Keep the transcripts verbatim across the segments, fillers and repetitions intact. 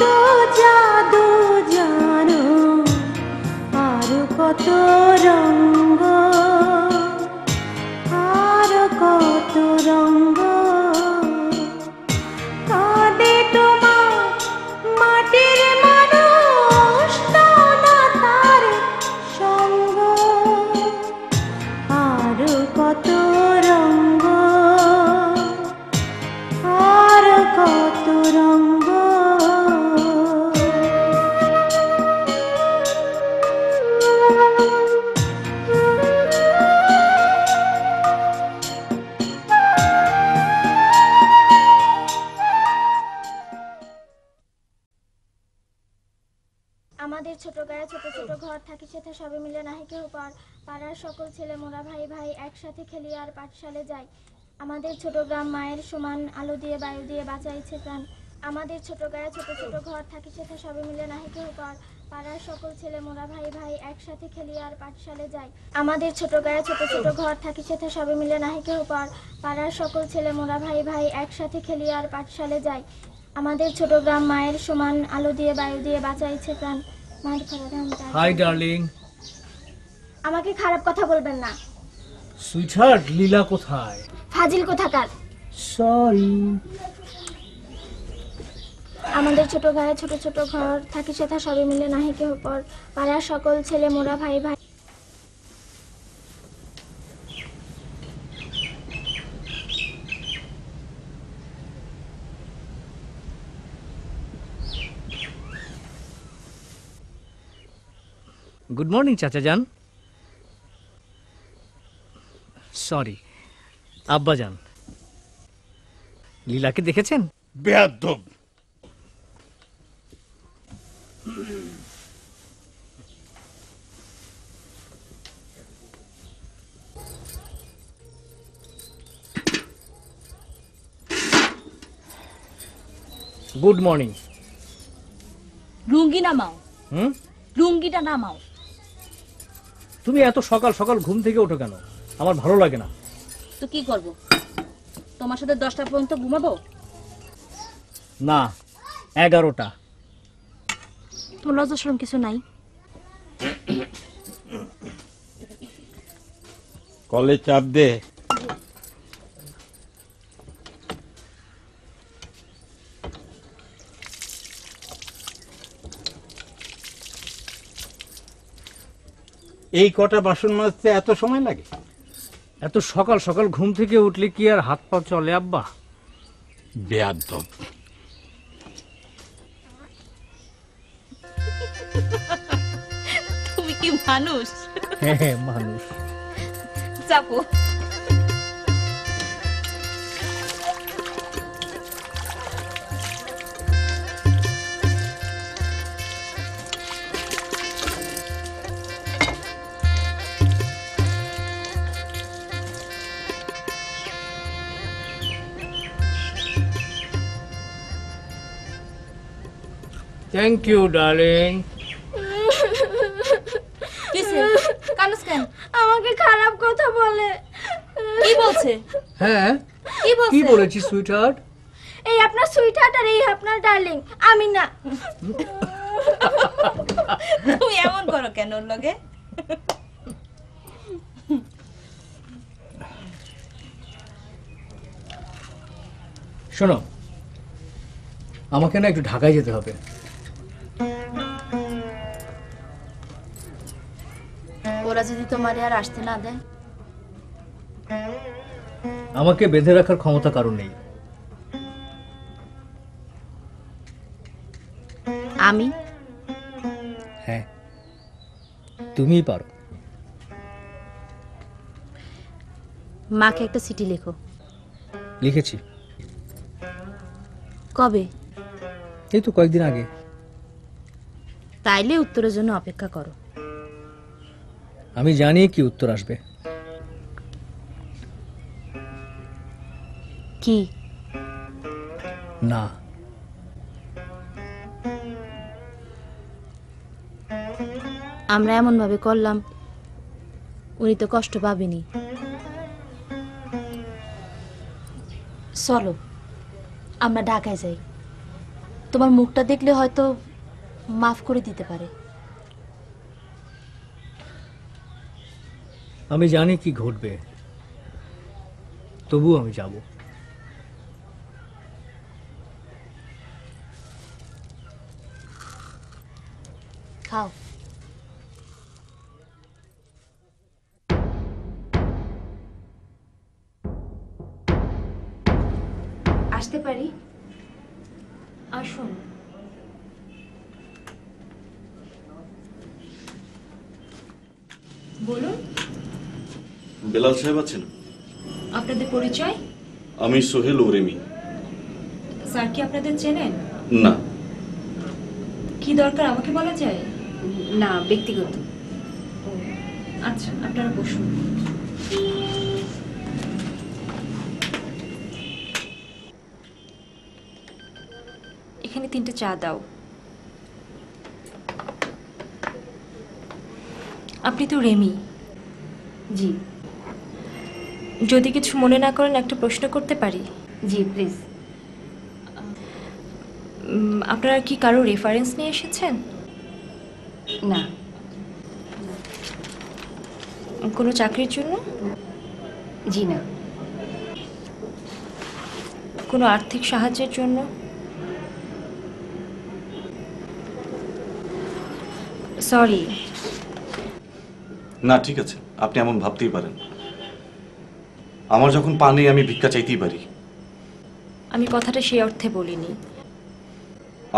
तो जादू जानो आरो कत रंग आरो कत रंग कादे तोमार माटिर मानुष तो ना तार संग आरो कत रंग आरो कत रंग ছোট গায়ে ছোট ছোট ঘর থাকি সেথা সবে মিলে নাহিকে উপর পাড়ার সকল ছেলে মোরা ভাই ভাই একসাথে খেলি আর পাঠশালে যাই। আমাদের ছোট গ্রাম মায়ের সমান আলো দিয়ে বায়ু দিয়ে বাঁচাইছে প্রাণ। আমাদের ছোট গায়ে ছোট ছোট ঘর থাকি সেথা সবে মিলে নাহিকে উপর পাড়ার সকল ছেলে মোরা ভাই ভাই একসাথে খেলি আর পাঠশালে যাই। আমাদের ছোট গায়ে ছোট ছোট ঘর থাকি সেথা সবে মিলে নাহিকে উপর পাড়ার সকল ছেলে মোরা ভাই ভাই একসাথে খেলি আর পাঠশালে যাই। আমাদের ছোট গ্রাম মায়ের সমান আলো দিয়ে বায়ু দিয়ে বাঁচাইছে প্রাণ। Hi darling. আমাকে খারাপ কথা বলবেন না। সুইটহার্ট লীলা কোথায়? ফাজিল কোথাকার। সরি। আমাদের ছোট গায়ে ছোট ছোট ঘর থাকি সেটা সবে মিলে নাহিকে উপর পাড়া সকল ছেলে মোরা ভাই ভাই। Good morning, Chacha Jan. Sorry, Abba Jan. Leela ke dekhechen? Beadob. Good morning. Lungi namao. Hmm? Lungi ta namao. তুমি এত সকাল সকাল ঘুম থেকে ওঠো কেন? আমার ভালো লাগে না। তো কি করব? তোমার সাথে দশটা পর্যন্ত ঘুমাবো? না, এগারোটা। তোর লজ্জা শরম কিছু নাই? কলে চাপ দে। এই কটা বাসন মাজতে এত সময় লাগে? এত সকাল সকাল ঘুম থেকে উঠলে কি আর হাত পা চলে আব্বা? বেয়াদব। তুমি কি মানুষ? হ্যাঁ মানুষ। চাপো। Thank you, darling. Kise? Kanuskan? Amake kharap kotha bole. Ki bolche? Haan? Ki bolche? Ki bolechi sweetheart? Ei apnar sweetheart ar ei apnar darling. Ami na. Tumi emon koro keno loge? Shono. Amake na ekটু ঢাকায় jete hobe. ওরা যদি তোমারে আর আসতে না দেয়? আমাকে বেঁধে রাখার ক্ষমতা কারণ নেই। আমি? হ্যাঁ, তুমিই পারো। মাকে একটা চিঠি লেখো। লিখেছি। কবে? এই তো কয়েকদিন আগে। তাইলে উত্তরের জন্য অপেক্ষা করো। আমি জানি কি উত্তর আসবে। কি? না। আমরা এমন ভাবে করলাম উনি তো কষ্ট পাবেনি। চলো আমরা ঢাকায় যাই। তোমার মুখটা দেখলে হয়তো মাফ করে দিতে পারে। আমি জানি কি ঘটবে, তবু আমি যাব। খাও। আসতে পারি? আসুন। বলুন। বেলাল সাহেব আছেন? আপনাদের পরিচয়? আমি সোহেল ওরেমি। স্যার কি আপনাদের চেনেন? না। কি দরকার আমাকে বলা যায়? না, ব্যক্তিগত। আচ্ছা, আপনারা বসুন। এখানে তিনটা চা দাও। আপনি তো রেমি? জি। যদি কিছু মনে না করেন একটা প্রশ্ন করতে পারি? জি, প্লিজ। আপনারা কি কারো রেফারেন্স নিয়ে এসেছেন? না। কোনো চাকরির জন্য? জি না। কোনো আর্থিক সাহায্যের জন্য? সরি। না, ঠিক আছে, আপনি এমন ভাবতেই পারেন। আমার যখন পা নেই আমি ভিক্ষা চাইতেই পারি। আমি কথাটা সেই অর্থে বলিনি।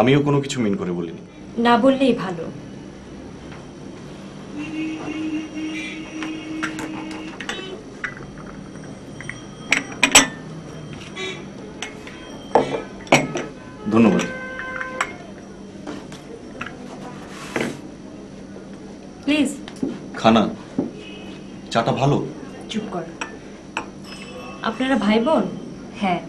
আমিও কোনো কিছু মিন করে বলিনি। না বললেই ভালো। ধন্যবাদ। প্লিজ। খানা, চাটা ভালো। চুপ কর। আপনারা ভাই বোন? হ্যাঁ।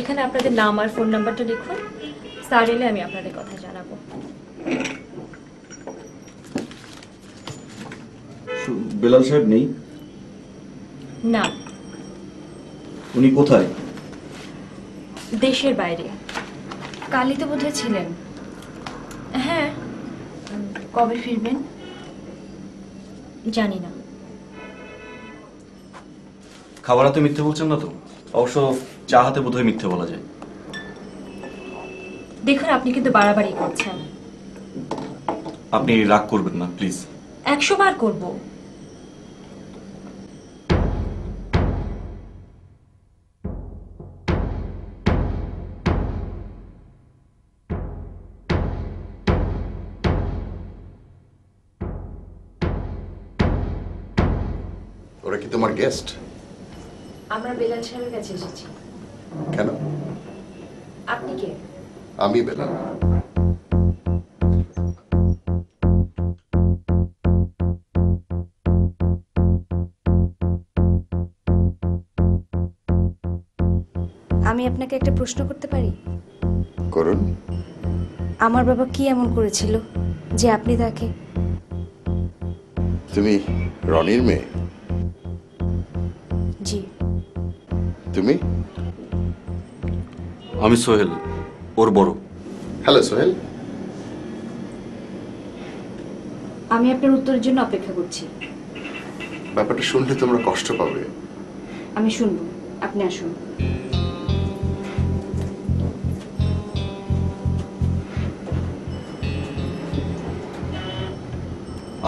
এখানে আপনাদের নাম আর ফোন নাম্বারটা লিখুন। স্যার এলে আমি আপনাদের কথা জানাবো। বেলাল সাহেব নেই? না। উনি কোথায়? দেশের বাইরে। কালই তো বোধহয় ছিলেন। হ্যাঁ। কবে ফিরবেন? জানি না। খাবারে তো মিথ্যে বলছেন না তো? অবশ্য চা হাতে বোধহয় মিথ্যে বলা যায়। দেখুন, আপনি কিন্তু বাড়াবাড়ি করছেন। আপনি রাগ করবেন না, প্লিজ। একশো বার করব। ওরা কি তোমার গেস্ট? আমরা বেলাল সাহেবের কাছে এসেছি। কেন? আপনি কে? আমি বেলাল। আমি আপনাকে একটা প্রশ্ন করতে পারি? করুন। আমার বাবা কি এমন করেছিল যে আপনি তাকে... তুমি রনির মেয়ে? জি। তুমি? আমি সোহেল, ওর বড়। হ্যালো সোহেল। আমি আপনার উত্তরের জন্য অপেক্ষা করছি। ব্যাপারটা শুনলে তোমরা কষ্ট পাবে। আমি শুনবো, আপনি আসুন।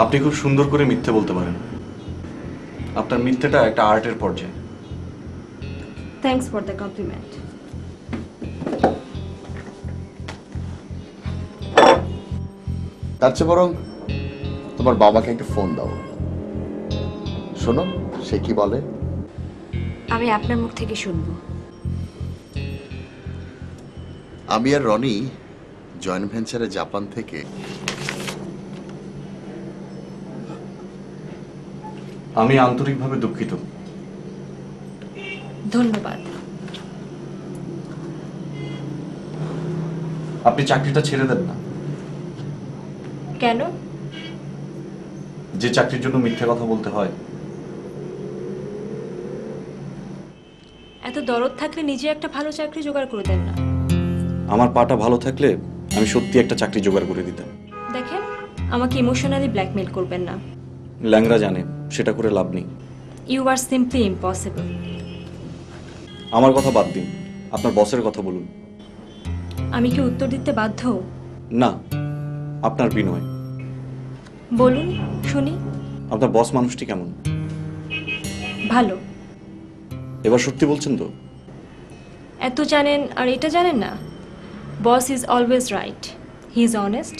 আপনি খুব সুন্দর করে মিথ্যে বলতে পারেন। আপনার মিথ্যেটা একটা আর্টের পর্যায়ে। Thanks for the compliment. তার চেয়ে বরং তোমার বাবাকে একটা ফোন দাও, শোনো সে কি বলে। আমি আপনার মুখ থেকে শুনবো। আমি আর রনি জয়েন্ট ভেঞ্চারে জাপান থেকে... আমি আন্তরিকভাবে দুঃখিত। ধন্যবাদ। আপনি চাকরিটা ছেড়ে দেন না। কেন? যে চাকরির জন্য মিথ্যা কথা বলতে হয়। এত দরদ থাকলে নিজে একটা ভালো চাকরি জোগাড় করে দেন না? আমার পাটা ভালো থাকলে আমি সত্যি একটা চাকরি জোগাড় করে দিতাম। দেখেন, আমাকে ইমোশনালি ব্ল্যাকমেইল করবেন না। ল্যাংরা জানে সেটা করে লাভ নেই। You are simply impossible. আমার কথা বাদ দিন, আপনার বসের কথা বলুন। আমি কি উত্তর দিতে বাধ্য? না, আপনার বিনয়। বলুন শুনি, আপনার বস মানুষটি কেমন? ভালো। এবার সত্যি বলছেন তো? এত জানেন আর এটা জানেন না? Boss is always right, he is honest,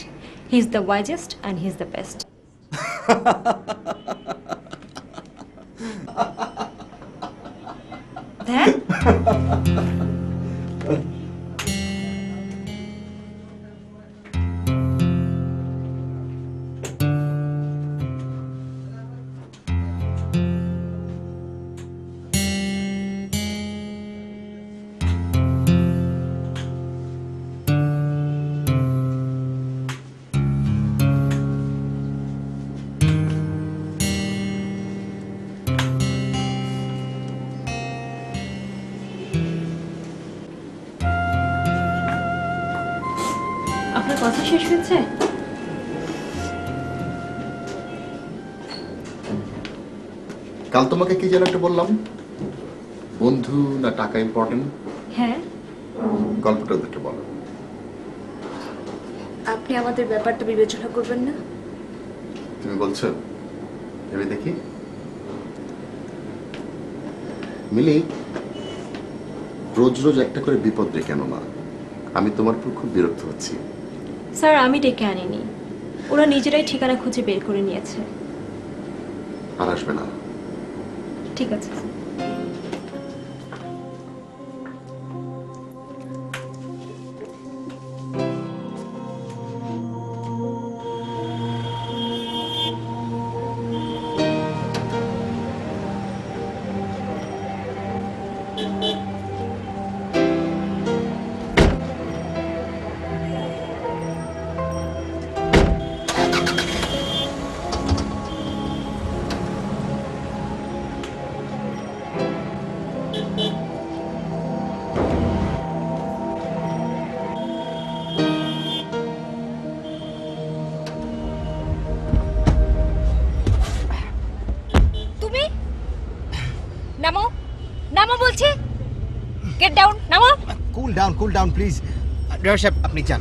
he is the wisest and he is the best. কথা শেষ হয়েছে? কাল তোমাকে কি যেন একটা বললাম, বন্ধু না টাকা ইম্পর্টেন্ট? হ্যাঁ, গল্পটা একটু বলো। আপনি আমাদের ব্যাপারটা বিবেচনা করবেন না? তুমি বলছো, ভেবে দেখি। মিলি, রোজ রোজ একটা করে বিপদ রে কেন মা? আমি তোমার উপর খুব বিরক্ত হচ্ছি। স্যার, আমি ডেকে আনিনি, ওরা নিজেরাই ঠিকানা খুঁজে বের করে নিয়েছে। আর আসবে না? ঠিক আছে। Down, cool down, please. Dreshap, apni chan.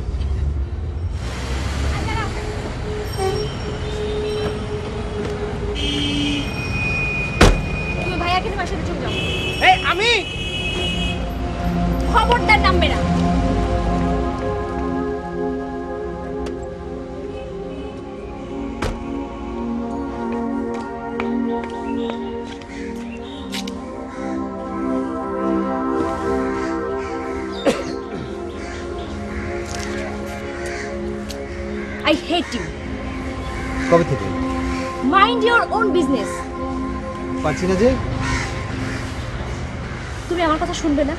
Tumhe bhaiya ke niche chup jao. Hey, ami. Khobor dar naam mera. I hate you. কবে থেকে? Mind your own business. পাচ্ছি না যে। তুমি আমার কথা শুনবে না?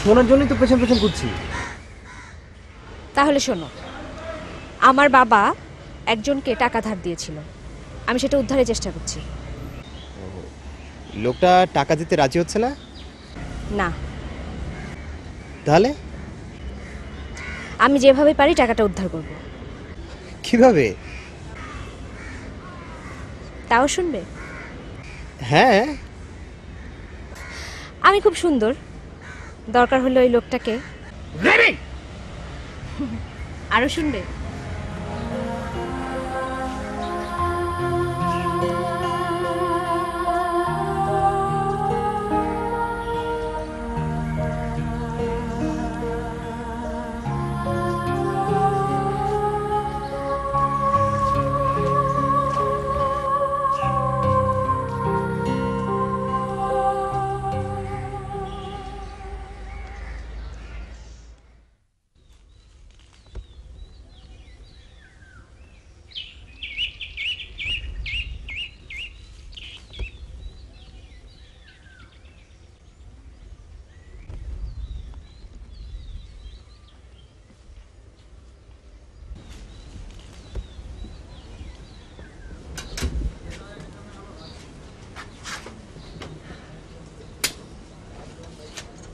শোনার জন্যই তো পেছন পেছন ঘুরছি। তাহলে শোনো, আমার বাবা একজনকে টাকা ধার দিয়েছিল, আমি সেটা উদ্ধারের চেষ্টা করছি। লোকটা টাকা দিতে রাজি হচ্ছে না? না। তাহলে? আমি যেভাবে পারি টাকাটা উদ্ধার করব। কিভাবে? তাও শুনবে? হ্যাঁ। আমি খুব সুন্দর, দরকার হলে ওই লোকটাকে। আরো শুনবে?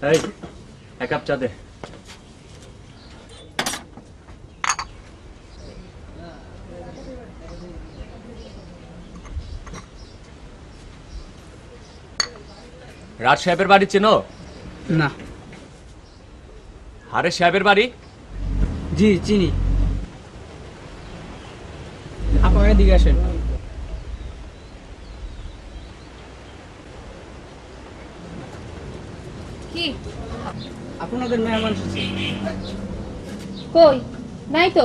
Hey, I captured there. রাজ সাহেবের বাড়ি চেনো? না। আরে সাহেবের বাড়ি? জি চিনি। আপনারা দিকে আসেন। কি? আপনাদের মেহমান এসেছে? কই? নাই তো।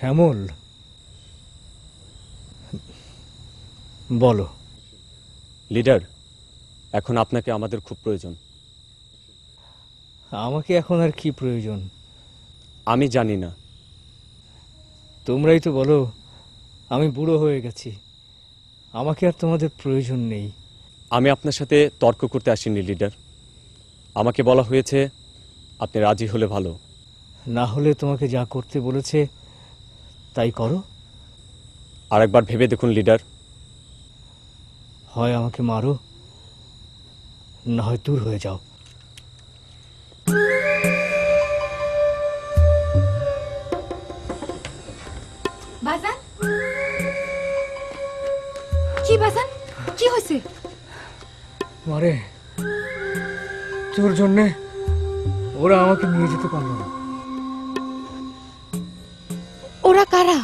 শ্যামল, বলো। লিডার, এখন আপনাকে আমাদের খুব প্রয়োজন। আমাকে এখন আর কি প্রয়োজন? আমি জানি না, তোমরাই তো বলো। আমি বুড়ো হয়ে গেছি, আমাকে আর তোমাদের প্রয়োজন নেই। আমি আপনার সাথে তর্ক করতে আসিনি লিডার, আমাকে বলা হয়েছে আপনি রাজি হলে ভালো, না হলে তোমাকে যা করতে বলেছে তাই করো। আরেকবার ভেবে দেখুন লিডার, হয় আমাকে মারো, না হয় দূর হয়ে যাও। বাজান, কি বাজান, কি হয়েছে? মারে, তোর জন্য ওরা আমাকে নিয়ে যেতে পারলো না। ওরা কারা?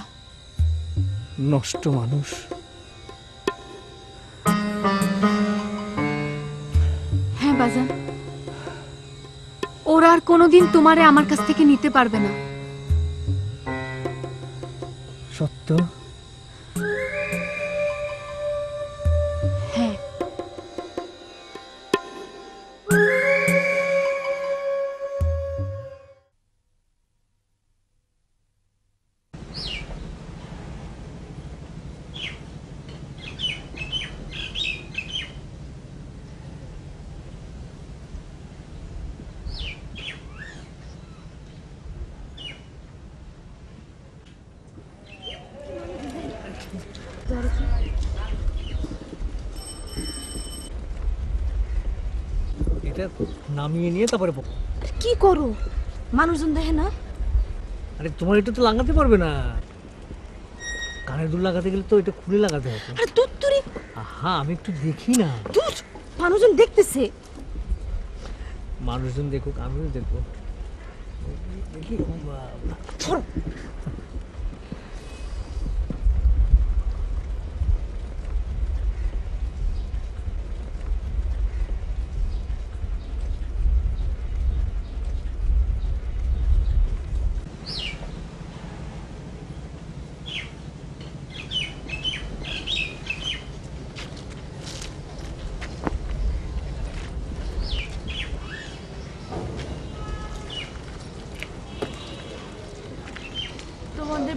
নষ্ট মানুষ। হ্যাঁ বাজান, ওরা আর কোনোদিন তোমারে আমার কাছ থেকে নিতে পারবে না। সত্য? হ্যাঁ। নামিয়ে নিয়ে তারপরে কি করো? মানুষজন দেখে না। আরে তোমার এটা তো লাগাতে পারবে না, কানের দুল লাগাতে গেলে তো এটা খুলে লাগাতে হবে। আরে তুই তুই হ্যাঁ, আমি একটু দেখি না। তুই মানুষজন দেখতেছে। মানুষজন দেখুক, আমিও দেখবো। দেখি আমাদের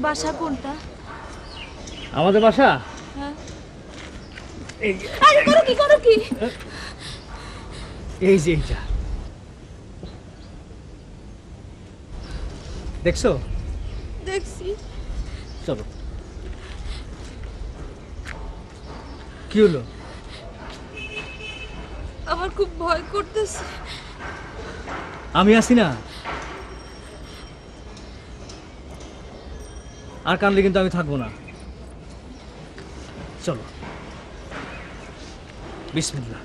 বাসা কোনটা? আমাদের বাসা আরে করো কি করো কি এই যে এটা দেখছো দেখছি চলো কি হলো আমার খুব ভয় করতেছে আমি আসি না আর কানলে কিন্তু আমি থাকবো না চলো বিসমিল্লাহ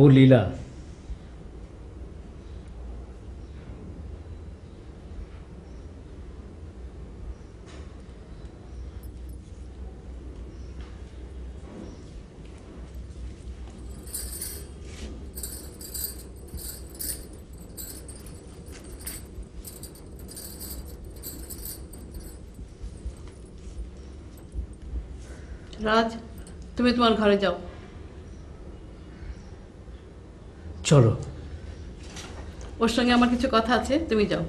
ओ लीला राज तुम्हें तुम्हारे घर जाओ चलो और संगे आमार किछु कथा आछे तुमी जाओ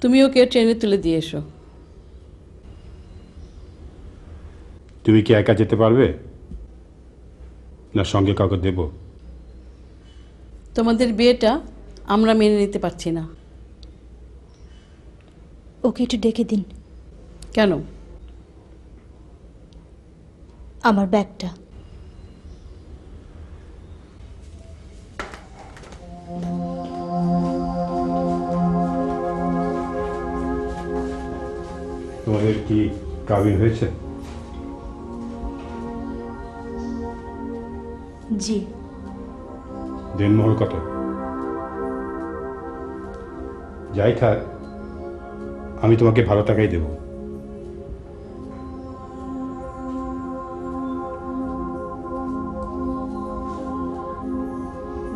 तुमी ओके ट्रेने तुले दिए एसो तुमी कि एका जेते पारबे ना संगे का देव तुम्हारे विये मेने निते पारछि ना ओके एकटु डेके दिन केन आमार बैगटा तोमादेर कि काबिल होयेछे जी दिन मोहर कत जाई थाक आमी तुम्हें भालो टाकाई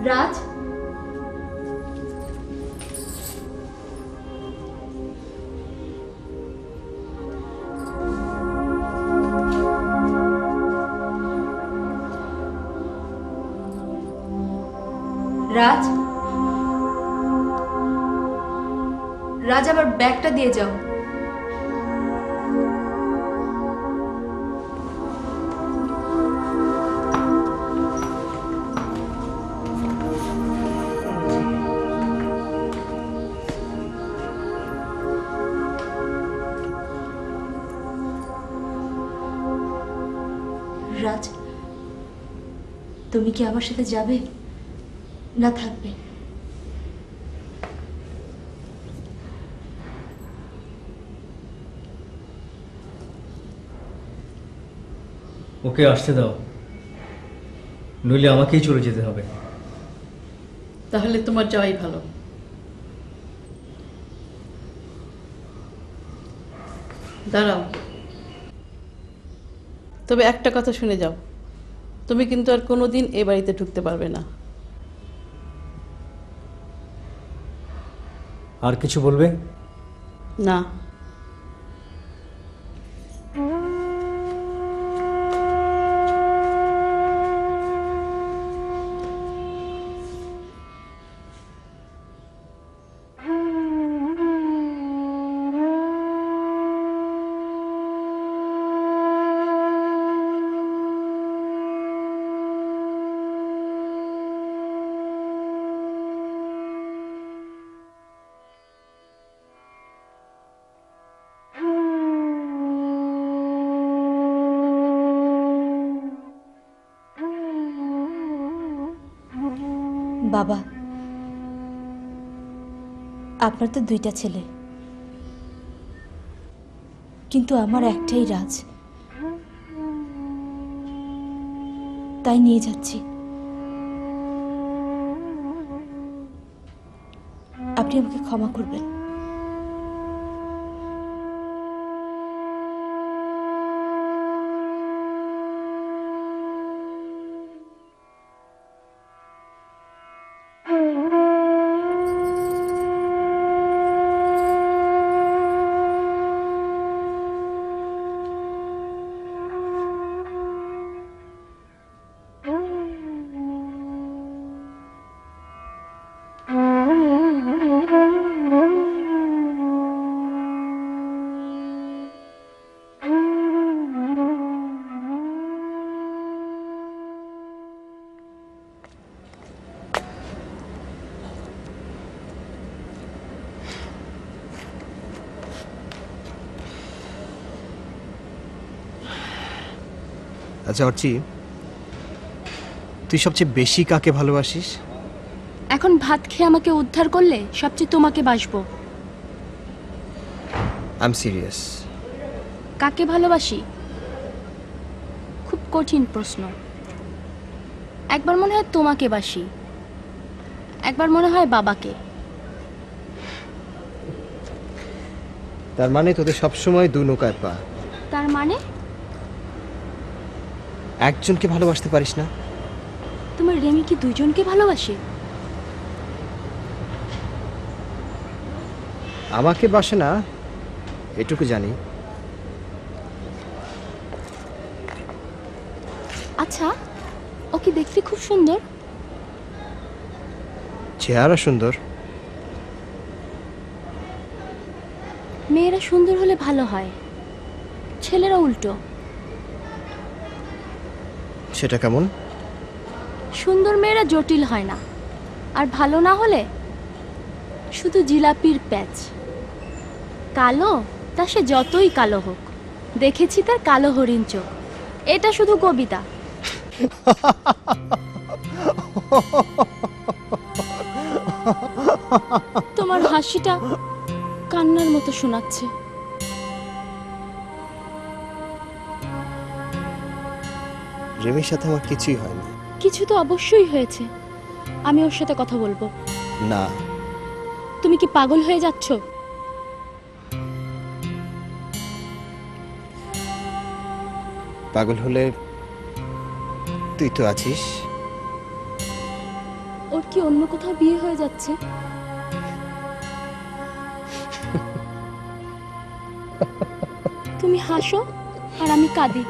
देब राज राज राज आबार बैगटा दिए जाओ राज तुमी कि आमार साथे जाबे ना थाकबे ओके आस्ते दाओ नইলে আমাকেই চলে যেতে হবে তাহলে তোমার যাওয়াই ভালো দাঁড়াও তবে একটা কথা শুনে যাও তুমি কিন্তু আর কোনোদিন এই বাড়িতে ঢুকতে পারবে না আর কিছু বলবে না বাবা, আপনার তো দুইটা ছেলে, কিন্তু আমার একটাই রাজ, তাই নিয়ে যাচ্ছি। আপনি আমাকে ক্ষমা করবেন। আচ্ছা অর্চি, তুই সবচেয়ে বেশি কাকে ভালোবাসিস? এখন ভাত খেয়ে আমাকে উদ্ধার করলে সবচেয়ে তোমাকে বাসবো। I am serious. কাকে ভালোবাসি? খুব কঠিন প্রশ্ন। একবার মনে হয় তোমাকে বাসি, একবার মনে হয় বাবাকে। তার মানে তোদের সবসময় দু নৌকায় পা। তার মানে একজনকে ভালোবাসতে পারিস না? তোমার রেমি কি দুইজনকে ভালোবাসে? আমাকে বাসে না, এটুকু জানি। আচ্ছা, ওকে দেখতে খুব সুন্দর? চেহারা সুন্দর। মেয়েরা সুন্দর হলে ভালো হয়, ছেলেরা উল্টো। সেটা কেমন? সুন্দর মেয়েরা জটিল হয় না, আর ভালো না হলে শুধু জিলাপির প্যাচ। কালো, তা সে যতই কালো হোক, দেখেছি তার কালো হরিণ চোখ। এটা শুধু কবিতা। তোমার হাসিটা কান্নার মতো শোনাচ্ছে। রেমির সাথে আমার কিছুই হয়নি। কিছু তো অবশ্যই হয়েছে। আমি ওর সাথে কথা বলবো না। তুমি কি পাগল হয়ে যাচ্ছ? পাগল হলে তুই তো আছিস। ওর কি অন্য কোথাও বিয়ে হয়ে যাচ্ছে? তুমি হাসো আর আমি কাঁদি।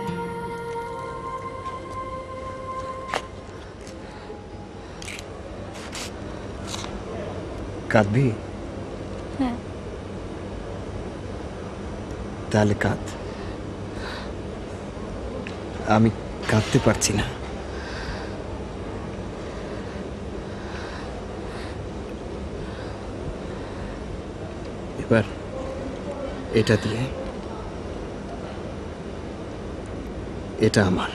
কাঁদবি? হ্যাঁ। তাহলে কাঁদ। আমি কাঁদতে পারছি না। এবার এটা দিয়ে, এটা আমার।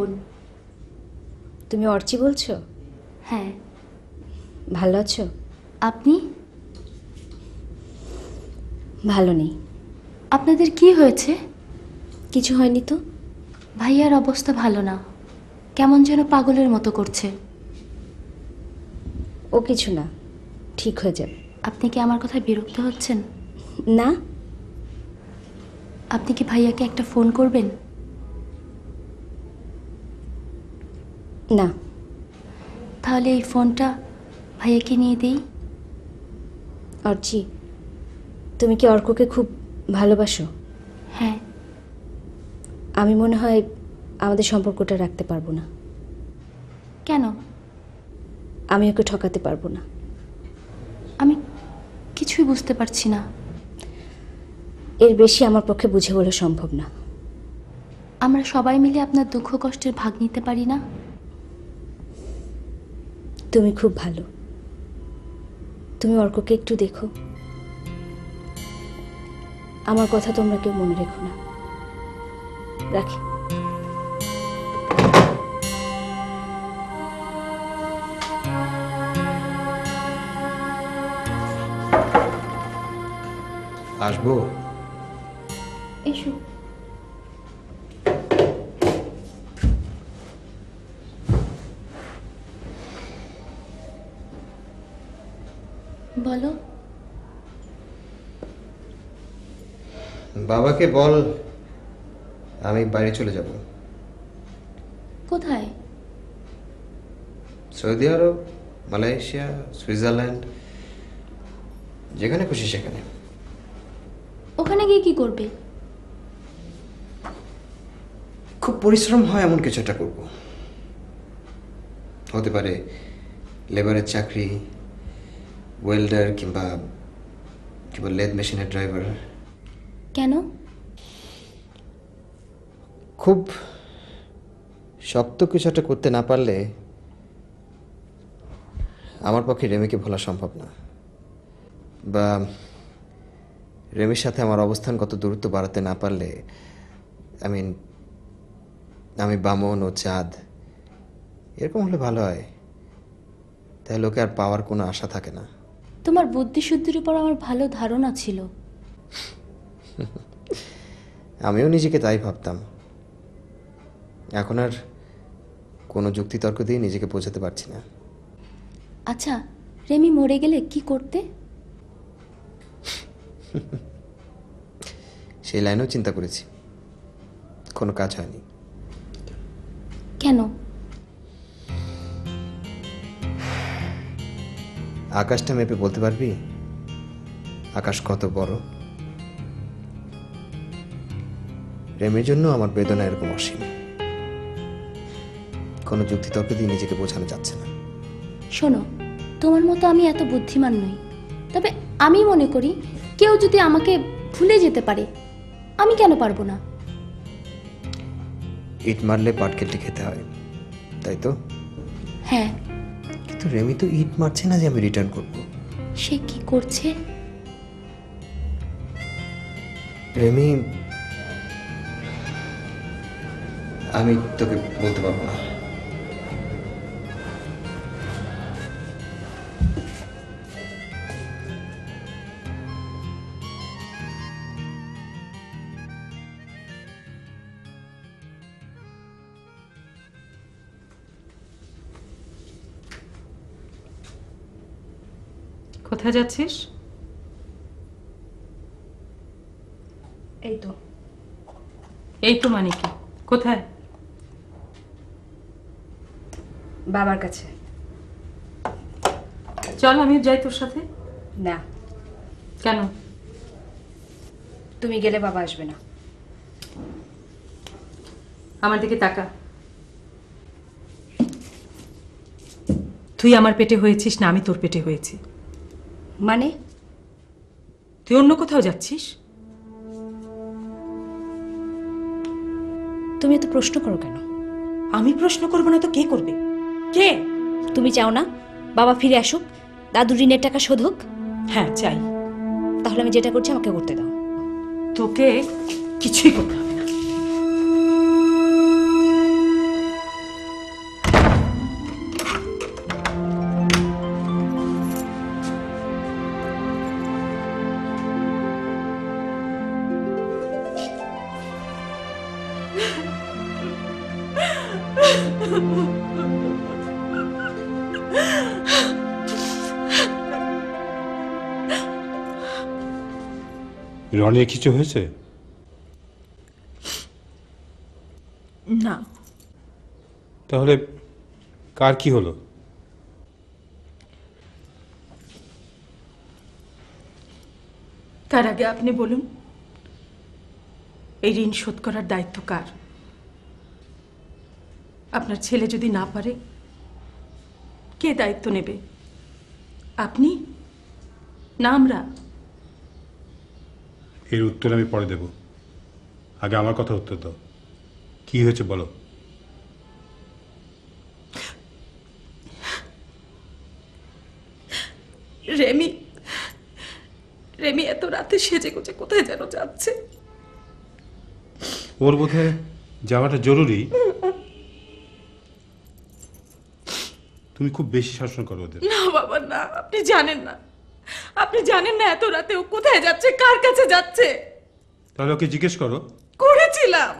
বোন, তুমি অর্চি বলছো? হ্যাঁ। ভালো আছো? আপনি? ভালো নেই। আপনাদের কি হয়েছে? কিছু হয়নি তো। ভাইয়ার অবস্থা ভালো না, কেমন যেন পাগলের মতো করছে। ও কিছু না, ঠিক হয়ে যাবে। আপনি কি আমার কথায় বিরক্ত হচ্ছেন? না। আপনি কি ভাইয়াকে একটা ফোন করবেন? না। তাহলে এই ফোনটা ভাইয়াকে নিয়ে দিই। অর্চি, তুমি কি অর্ককে খুব ভালোবাসো? হ্যাঁ। আমি মনে হয় আমাদের সম্পর্কটা রাখতে পারবো না। কেন? আমি ওকে ঠকাতে পারবো না। আমি কিছুই বুঝতে পারছি না। এর বেশি আমার পক্ষে বুঝে বলা সম্ভব না। আমরা সবাই মিলে আপনার দুঃখ কষ্টের ভাগ নিতে পারি না? তুমি খুব ভালো। তুমি অর্ককে একটু দেখো, আমার কথা তোমরা কেউ মনে রেখো না। রাখি। আসবো? এসো। বলো। বাবাকে বল আমি বাড়ি চলে যাব। কোথায়? সৌদি আরব, মালয়েশিয়া, সুইজারল্যান্ড, যেখানে খুশি সেখানে। ওখানে গিয়ে কি করবে? খুব পরিশ্রম হয় এমন কিছু একটা করব। হতে পারে লেবারের চাকরি, ওয়েল্ডার কিংবা কিংবা লেদ মেশিনের ড্রাইভার। কেন? খুব শক্ত কিছু একটা করতে না পারলে আমার পক্ষে রেমিকে ভোলা সম্ভব না, বা রেমির সাথে আমার অবস্থানগত দূরত্ব বাড়াতে না পারলে, আই মিন আমি বামন ও চাঁদ এরকম হলে ভালো হয়, তাহলে ওকে আর পাওয়ার কোনো আশা থাকে না। তোমার বুদ্ধিশুদ্ধির উপর আমার ভালো ধারণা ছিল। আমিও নিজেকে তাই ভাবতাম, এখন আর কোনো যুক্তিতর্ক দিয়ে নিজেকে বোঝাতে পারছি না। আচ্ছা, রেমি মরে গেলে কি করতে? সেই লাইনেও চিন্তা করেছি, কোনো কাজ হয়নি। কেন? আকাশটা মেপে বলতে পারবি আকাশ কত বড়? প্রেমের জন্য আমার বেদনা এরকম অসীম, কোনো যুক্তিতর্ক দিয়ে নিজেকে বোঝানো যাচ্ছে না। শোনো, তোমার মতো আমি এত বুদ্ধিমান নই, তবে আমি মনে করি কেউ যদি আমাকে ভুলে যেতে পারে, আমি কেন পারবো না? ইট মারলে পাটকেলটি খেতে হয়, তাই তো? হ্যাঁ। কিন্তু রেমি তো ইট মারছে না যে আমি রিটার্ন করব। সে কি করছে? রেমি, আমি তোকে বলতে পারবো না। কোথায় যাচ্ছিস? এই তো। এই তো মানে কি? কোথায়? বাবার কাছে। চল আমি যাই তোর সাথে। না। কেন? তুমি গেলে বাবা আসবে না। আমার দিকে তাকা। তুই আমার পেটে হয়েছিস না আমি তোর পেটে হয়েছি? মানে তুই অন্য কোথাও যাচ্ছিস? তুমি এত প্রশ্ন করো কেন? আমি প্রশ্ন করবো না তো কে করবে? কে? তুমি চাও না বাবা ফিরে আসুক, দাদু ঋণের টাকা শোধ হোক? হ্যাঁ চাই। তাহলে আমি যেটা করছি আমাকে করতে দাও। তোকে কিছুই করতে হবে না। রনির কিছু হয়েছে না? তাহলে কার কি হলো? তার আগে আপনি বলুন, এই ঋণ শোধ করার দায়িত্ব কার? আপনার ছেলে যদি না পারে কে দায়িত্ব নেবে? আপনি না আমরা? এর উত্তর আমি পরে দেব, আগে আমার কথা উত্তর দাও। কি হয়েছে বলো। রেমি রেমি এত রাতে সেজে গুজে কোথায় যেন যাচ্ছে। ওর বোধহয় যাওয়াটা জরুরি। তুমি খুব বেশি শাসন করো ওদের। না বাবা না, আপনি জানেন না আপনি জানেন না এত রাতে ও কোথায় যাচ্ছে, কার কাছে যাচ্ছে। তাহলে ওকে জিজ্ঞেস করো। করেছিলাম।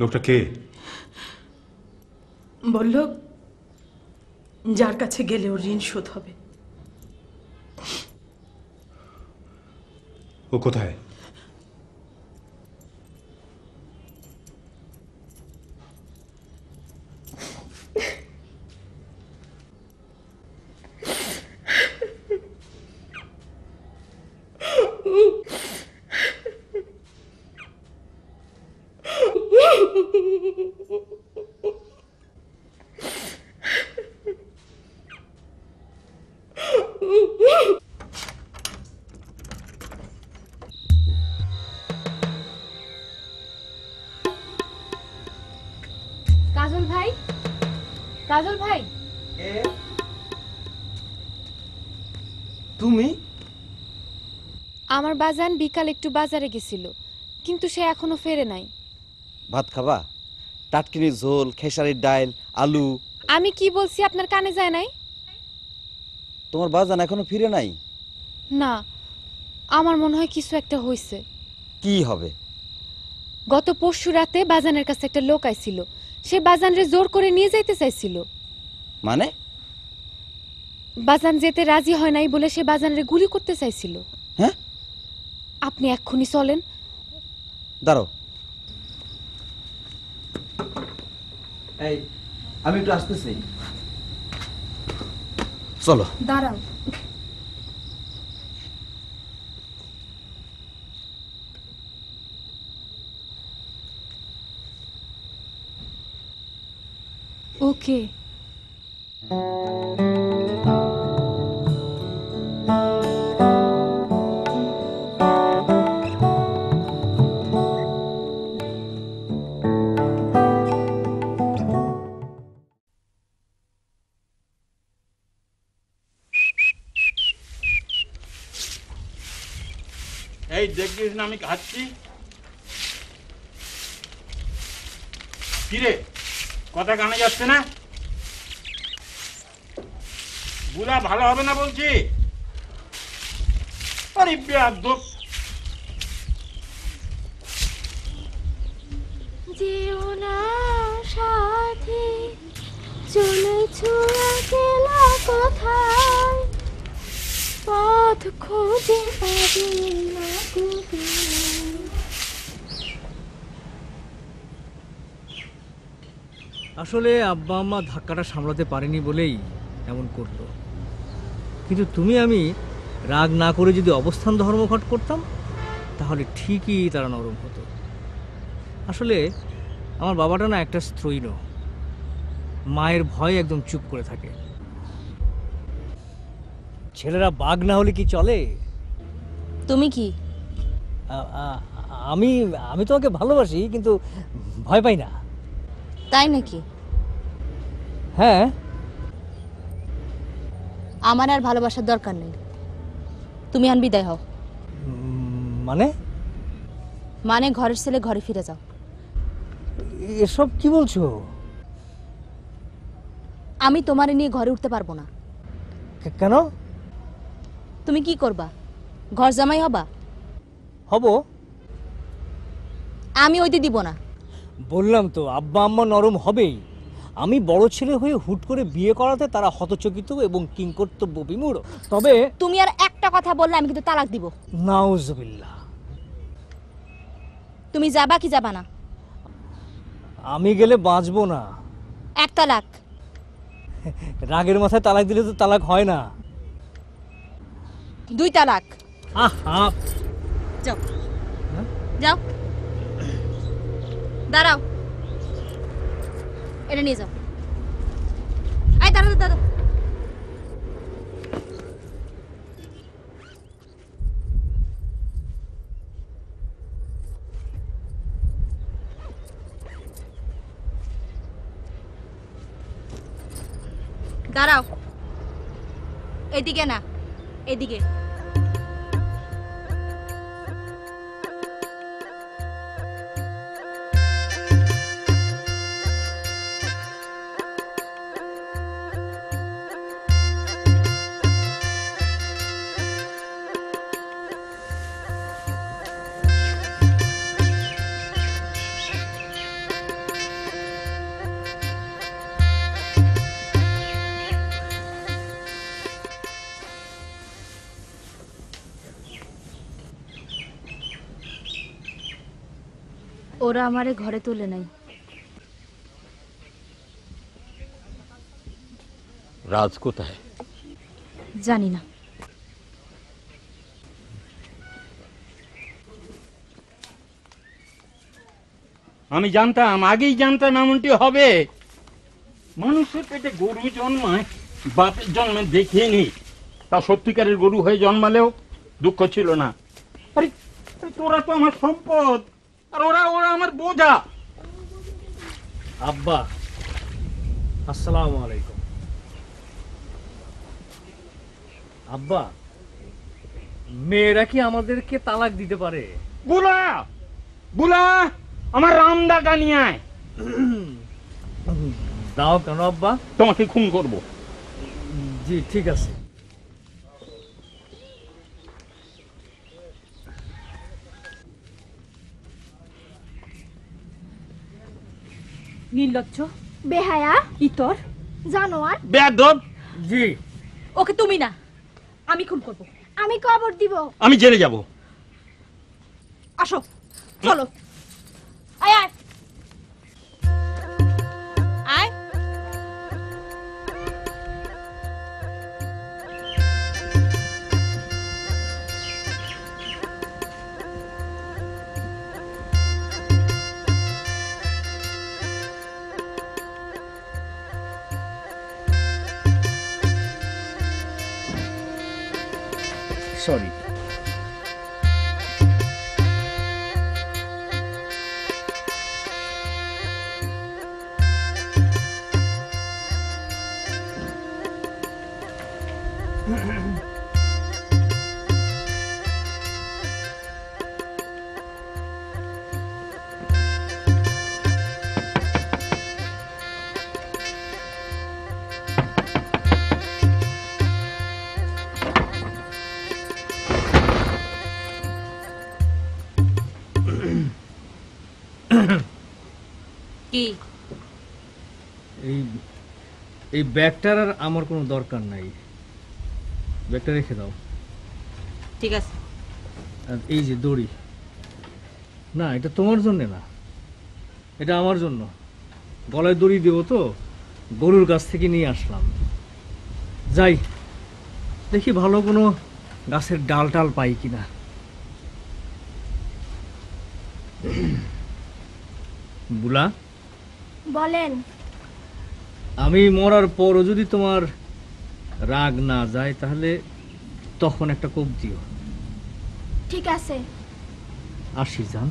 লোকটা কে? বলল যার কাছে গেলে ওর ঋণ শোধ হবে। ও কোথায়? কাজল ভাই, কাজল ভাই। এ তুমি? আমার বাজান বিকাল একটু বাজারে গেছিল, কিন্তু সে এখনো ফেরে নাই। ভাত খাবা? টাটকিনি ঝোল, খেসারির ডাল, আলু। আমি কি বলছি আপনার কানে যায় নাই? তোমার বাজান এখনো ফিরে নাই? না, আমার মনে হয় কিছু একটা হয়েছে। কি হবে? গত পরশু রাতে বাজানের কাছে একটা লোক আইছিল, সে বাজানরে জোর করে নিয়ে যাইতে চাইছিল। মানে? বাজান যেতে রাজি হয় নাই বলে সে বাজানরে গুলি করতে চাইছিল। হ্যাঁ? আপনি এক্ষুনি চলেন। দাঁড়াও, এই আমি একটু আসতেছি। চলো। দাঁড়াও। ওকে। এই দেখছিস না আমি খাচ্ছি? কিরে কথা কানে যাচ্ছে না? বুলা ভালো হবে না বলছি। আরে বেয়াদব। যেও না সাথী চলেছো একলা কোথায়, পথ খুঁজে পাবে না তুমি। আসলে আব্বা আম্মা ধাক্কাটা সামলাতে পারেনি বলেই এমন করলো, কিন্তু তুমি আমি রাগ না করে যদি অবস্থান ধর্মঘট করতাম তাহলে ঠিকই তারা নরম হতো। আসলে আমার বাবাটা না একটা স্ত্রীণ, মায়ের ভয়ে একদম চুপ করে থাকে। ছেলেরা বাঘ না হলে কি চলে? তুমি কি? আমি আমি তোমাকে ভালোবাসি, কিন্তু ভয় পাই না। তাই নাকি? হ্যাঁ। আমার আর ভালোবাসার দরকার নেই, তুমি আন বিদায় হও। মানে? মানে ঘরের ছেলে ঘরে ফিরে যাও। এসব কি বলছো? আমি তোমারে নিয়ে ঘরে উঠতে পারবো না। কেন? তুমি কি করবা? ঘর জামাই হবা? হব। আমি ওইতে দিব না। বললাম তো আব্বা আম্মা নরম হবেই। আমি বড় ছেলে হয়ে হুট করে বিয়ে করাতে তারা হতচকিত এবং কিংকর্তব্য বিমূঢ়। তবে তুমি আর একটা কথা বললে আমি কিন্তু তালাক দিব। নাউজুবিল্লাহ। তুমি যাবা কি যাবা না? আমি গেলে বাঁচবো না। এক তালাক? রাগের মাথায় তালাক দিলে তো তালাক হয় না। দুই তালাক? আহা, যাও যাও। দাঁড়াও, এটা নিয়ে যাও। আয় দাঁড়াও দাঁড়াও। দাঁড়াও, এদিকে না, এদিকে। ওরা আমারে ঘরে তুলে নাই। রাজ কোথায় জানি না। আমি জানতাম, আগেই জানতাম এমনটি হবে। মানুষের পেটে গরু জন্মায় বাপের জন্মে দেখিনি, তা সত্যিকারের গরু হয়ে জন্মালেও দুঃখ ছিল না। আরে তোরা তো আমার সম্পদ, আর ওরা ওরা আমার বোঝা। আব্বা, আসসালামু আলাইকুম। আব্বা, মেয়েরা কি আমাদেরকে তালাক দিতে পারে? বুলা বুলা, আমার রামদা গানিয়ায় দাও। কেন আব্বা? তোমাকে খুন করব। জি ঠিক আছে। নির্লজ্জ বেহায়া ইতর জানোয়ার বেয়াদব। জি ওকে তুমি না, আমি খুন করব, আমি কবর দিব, আমি জেলে যাব। আসো চলো, আয় আয় আয়। Sorry. কি এই এই ব্যাগটার আর আমার কোনো দরকার নাই, ব্যাগটা রেখে দাও। ঠিক আছে। আর এই যে দড়ি, না এটা তোমার জন্য না, এটা আমার জন্য। গলায় দড়ি দেব তো, গরুর গাছ থেকে নিয়ে আসলাম। যাই দেখি ভালো কোনো গাছের ডাল টাল পাই কিনা। বুলা, বলেন। আমি মরার পরও যদি তোমার রাগ না যায় তাহলে তখন একটা কোপ দিও। ঠিক আছে। আসি যান।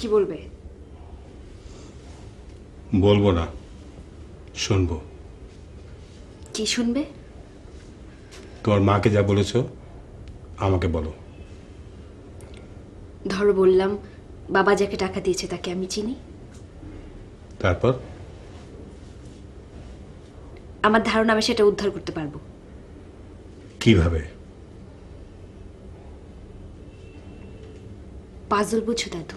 কি বলবে? বলবো না, শুনবো। কি শুনবে? তোমার মাকে যা বলেছো আমাকে বলো। ধরো বললাম, বাবা যাকে টাকা দিয়েছে তাকে আমি চিনি। তারপর? আমার ধারণা আমি সেটা উদ্ধার করতে পারবো। কিভাবে? পাজল বুঝো দাদু,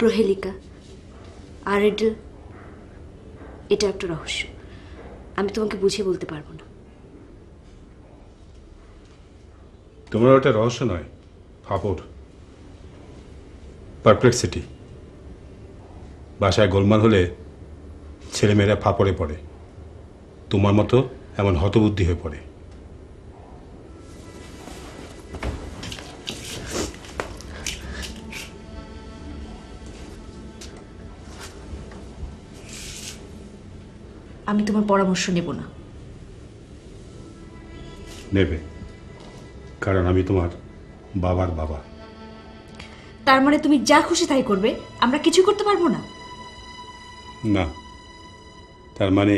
প্রহেলিকা আর এটা এটা একটা রহস্য, আমি তোমাকে বুঝিয়ে বলতে পারবো না। তোমার ওটা রহস্য নয়, ফাপড়, পারপ্লেক্সিটি। বাসায় গোলমাল হলে ছেলেমেয়েরা ফাপড়ে পড়ে, তোমার মতো এমন হতবুদ্ধি হয়ে পড়ে। আমি তোমার পরামর্শ নেব না। নেবে, কারণ আমি তোমার বাবার বাবা। তার মানে তুমি যা খুশি তাই করবে, আমরা কিছু করতে পারবো না? না, তার মানে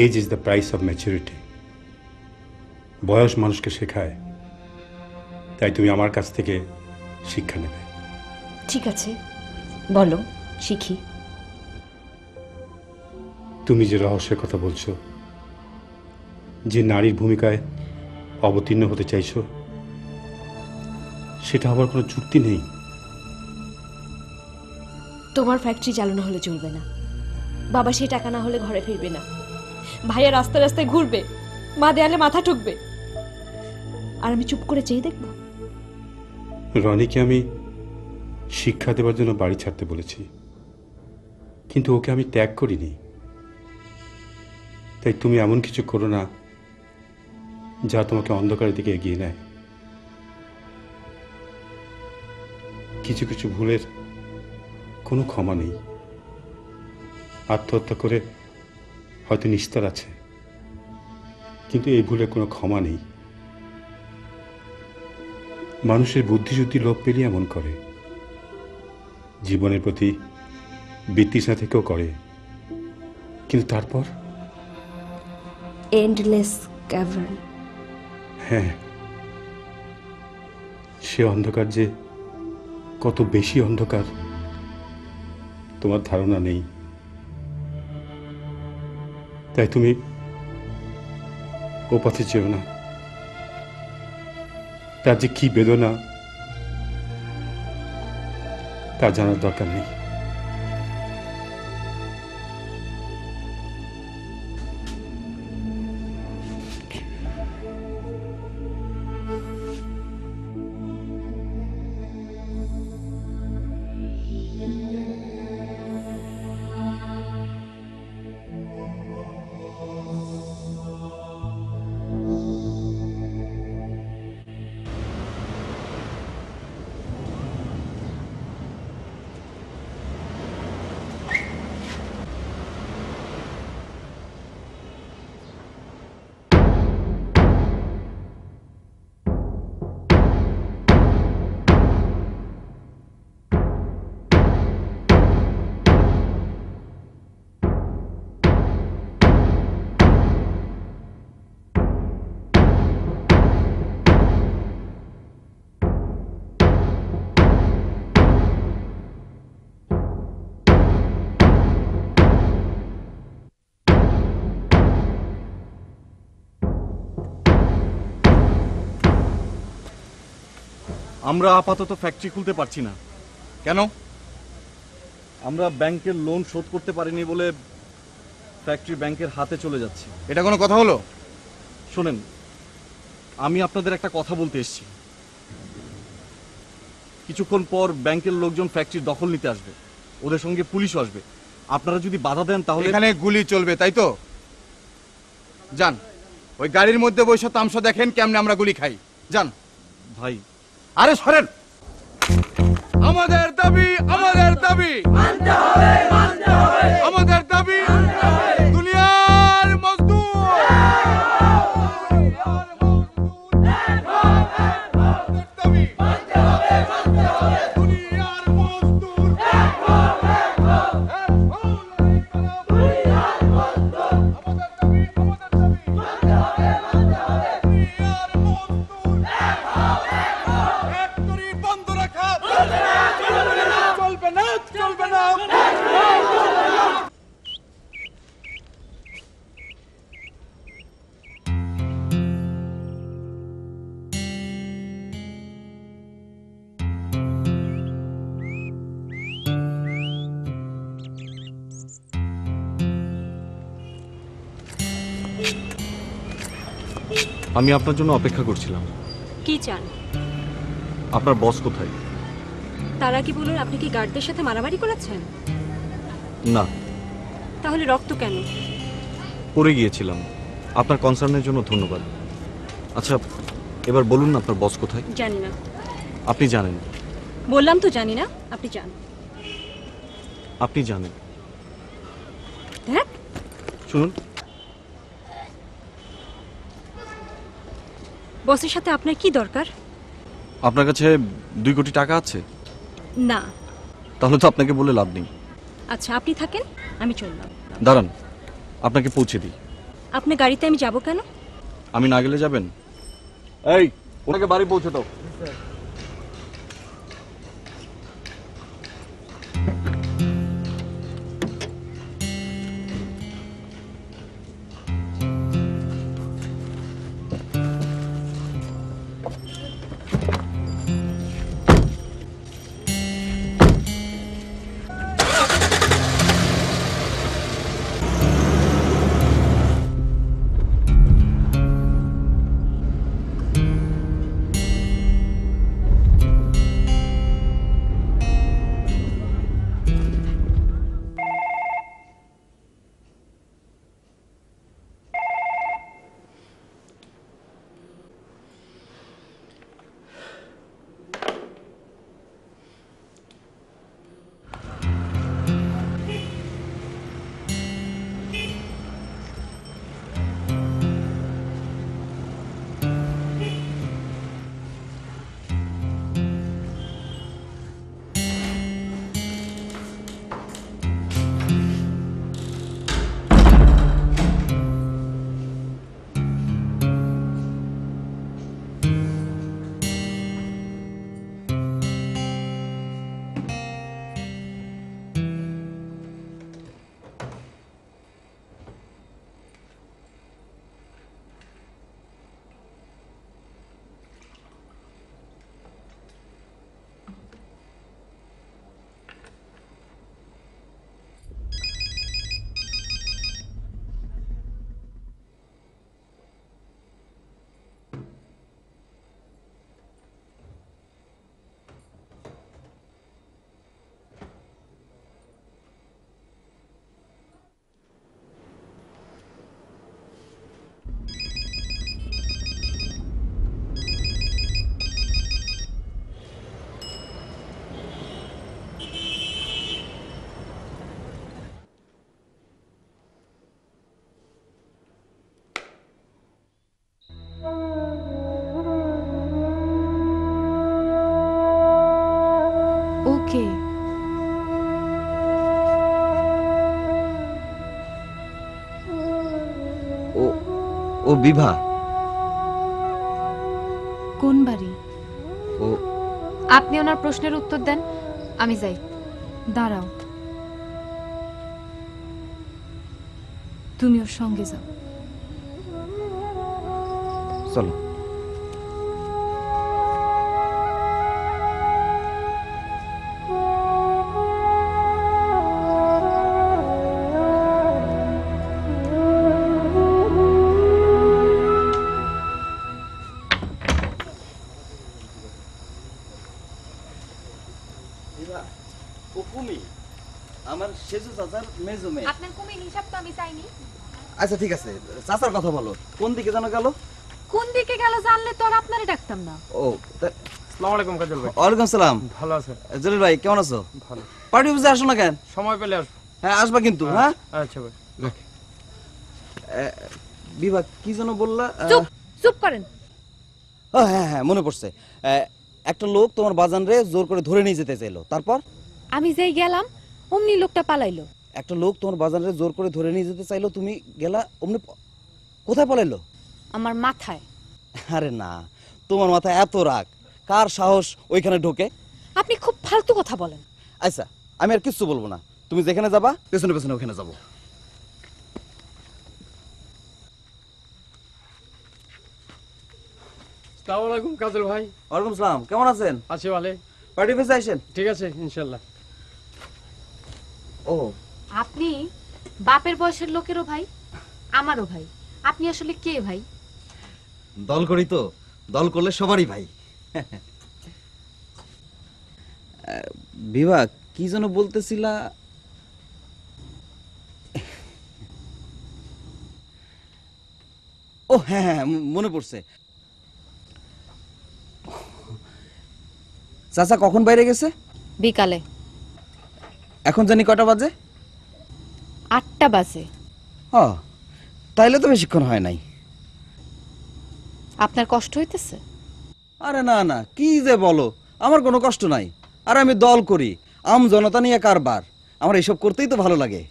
age is the price of maturity. বয়স মানুষকে শেখায়, তাই তুমি আমার কাছ থেকে শিক্ষা নেবে। ঠিক আছে, বলো, শিখি। তুমি যে রহস্যের কথা বলছো, যে নারীর ভূমিকায় অবতীর্ণ হতে চাইছো, সেটা আবার কোনো যুক্তি নেই। তোমার ফ্যাক্টরি চালানো হলে চলবে না, বাবা সেই টাকা না হলে ঘরে ফিরবে না, ভাইয়া রাস্তায় রাস্তায় ঘুরবে, মা দেয়ালে মাথা ঠুকবে, আর আমি চুপ করে চেয়ে দেখব? রনিকে আমি শিক্ষা দেওয়ার জন্য বাড়ি ছাড়তে বলেছি, কিন্তু ওকে আমি ত্যাগ করিনি। তাই তুমি এমন কিছু করো না যা তোমাকে অন্ধকারের দিকে এগিয়ে নেয়। কিছু কিছু ভুলের কোনো ক্ষমা নেই, আত্মহত্যা করে হয়তো নিস্তার আছে, কিন্তু এই ভুলের কোনো ক্ষমা নেই। মানুষের বুদ্ধিযুদ্ধি লোভ পেলেই এমন করে, জীবনের প্রতি বিতৃষ্ণা থেকেও করে, কিন্তু তারপর এন্ডলেস ক্যাভার্ন। হ্যাঁ, সে অন্ধকার যে কত বেশি অন্ধকার তোমার ধারণা নেই। তাই তুমি ও পথে যেও না, তার যে কি বেদনা তা জানার দরকার নেই। আমরা আপাতত ফ্যাক্টরি খুলতে পারছি না। কেন? আমরা ব্যাংকের লোন শোধ করতে পারিনি বলে ফ্যাক্টরি ব্যাংকের হাতে চলে যাচ্ছে। এটা কোনো কথা হলো? শোনেন, আমি আপনাদের একটা কথা বলতে এসেছি। কিছুক্ষণ পর ব্যাংকের লোকজন ফ্যাক্টরির দখল নিতে আসবে, ওদের সঙ্গে পুলিশও আসবে। আপনারা যদি বাধা দেন তাহলে এখানে গুলি চলবে, তাই তো? যান, ওই গাড়ির মধ্যে বসে তামসা দেখেন কেমনে আমরা গুলি খাই। যান ভাই। আরে সরেন। আমাদের দাবি আমাদের দাবি মানতে হবে, মানতে হবে। আমাদের দাবি মানতে হবে। দুনিয়ার মজদুর দুনিয়ার মজদুর এক হবে। আমাদের দাবি মানতে হবে, মানতে হবে। দুনিয়ার মজদুর এক হবে, এক হবে। দুনিয়ার মজদুর। আমাদের দাবি আমাদের দাবি মানতে হবে, মানতে হবে। দুনিয়ার মজদুর এক হবে। আমি আপনার জন্য অপেক্ষা করছিলাম। কি চান? আপনার বস কোথায়? তারা কি বলুন, আপনি কি গার্ডদের সাথে মারামারি করেছেন? না। তাহলে রক্ত কেন? পড়ে গিয়েছিলাম। আপনার কনসার্নের জন্য ধন্যবাদ। আচ্ছা এবার বলুন না, আপনার বস কোথায়? জানি না। আপনি জানেন? বললাম তো জানি না। আপনি যান। আপনি জানেন? শুনুন, বসের সাথে আপনার কি দরকার? আপনার কাছে দুই কোটি টাকা আছে? না। তাহলে তো আপনাকে বলে লাভ নেই। আচ্ছা আপনি থাকেন, আমি চললাম। দাঁড়ান, আপনাকে পৌঁছে দিই। আপনার গাড়িতে আমি যাব কেন? আমি না গেলে যাবেন? এই ওনাকে বাড়ি পৌঁছে দাও। বিভা কোন বাড়ি? ও আপনি ওনার প্রশ্নের উত্তর দেন, আমি যাই। দাঁড়াও, তুমি ওর সঙ্গে যাও। চলো। আচ্ছা ঠিক আছে, চাচার কথা বলো। কোন দিকে জানো গেল? কোন দিকে গেল জানলে তোর আপনারে ডাকতাম না। ও আসসালামু আলাইকুম কাজল ভাই। ওয়ালাইকুম সালাম। ভালো আছেন জলিল ভাই? কেমন আছো? ভালো। পার্টি বুঝে আসো না কেন? সময় পেলে আসবো। হ্যাঁ আসবা কিন্তু। হ্যাঁ আচ্ছা ভাই রাখি। বিভা কি জানো বললা? চুপ চুপ করেন। ও হ্যাঁ হ্যাঁ মনে পড়ছে, একটা লোক তোমার বাজান রে জোর করে ধরে নিয়ে যেতে চাইলো, তারপর আমি যেই গেলাম অমনি লোকটা পালাইলো। একটা লোক তোমার বাজারে জোর করে ধরে নিয়ে যেতে চাইলো, তুমি গেলা, অমনি কোথায় পালাইলো? আমার মাথায়। আরে না, তোমার মাথায় এত রাগ, কার সাহস ওইখানে ঢোকে? আপনি খুব ফালতু কথা বলেন। আচ্ছা আমি আর কিচ্ছু বলবো না, তুমি যেখানে যাবা পেছনে পেছনে ওখানে যাবো। আসসালামু আলাইকুম কাজল ভাই। ওয়ালাইকুম সালাম। কেমন আছেন? আছি ভালো। পার্টি বেঁচে আইছেন? ঠিক আছে ইনশাআল্লাহ। ও আপনি বাপের বয়সের লোকেরও ভাই, আমারও ভাই, আপনি আসলে কে ভাই? দল করি তো, দল করলে সবারই ভাই। বিভাগ কি যেন বলতেছিলা? ও হ্যাঁ হ্যাঁ মনে পড়ছে। চাচা কখন বাইরে গেছে? বিকালে। এখন জানি কটা বাজে? আটটা বাজে। ও তাইলে তো বেশিক্ষণ হয় নাই। আপনার কষ্ট হইতেছে? আরে না না, কি যে বলো, আমার কোনো কষ্ট নাই। আর আমি দল করি, আম জনতা নিয়ে কারবার, আমার এসব করতেই তো ভালো লাগে।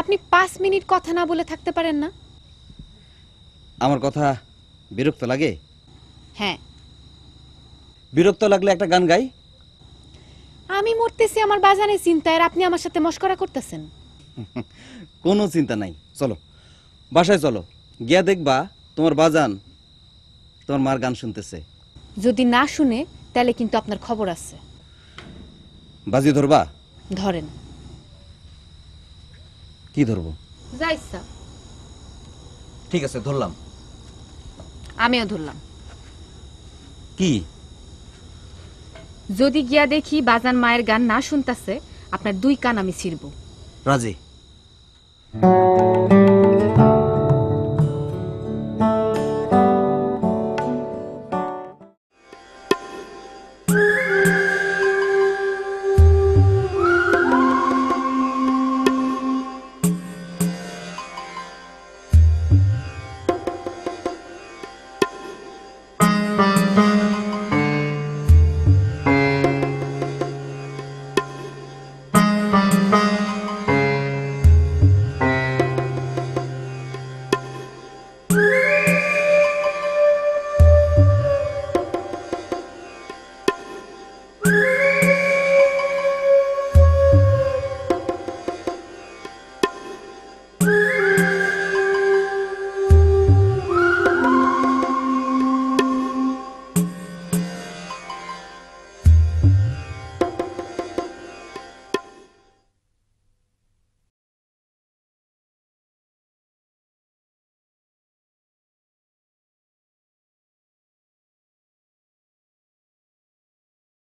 আপনি পাঁচ মিনিট কথা না বলে থাকতে পারেন না? আমার কথা বিরক্ত লাগে? হ্যাঁ। বিরক্ত লাগলে একটা গান গাই। আমি মরতেছি আমার বাজানে চিন্তায়, আর আপনি আমার সাথে মস্করা করতেছেন। কোনো চিন্তা নাই, চলো বাসায় চলো, গিয়া দেখবা তোমার বাজান তোমার মার গান শুনতেছে। যদি না শুনে তাহলে কিন্তু আপনার খবর আছে। বাজি ধরবা? ধরেন। কি ধরবো? যাইসা। ঠিক আছে ধরলাম। আমিও ধরলাম। কি? যদি গিয়া দেখি বাজান মায়ের গান না শুনতেছে, আপনার দুই কান আমি ছিড়ব। রাজি।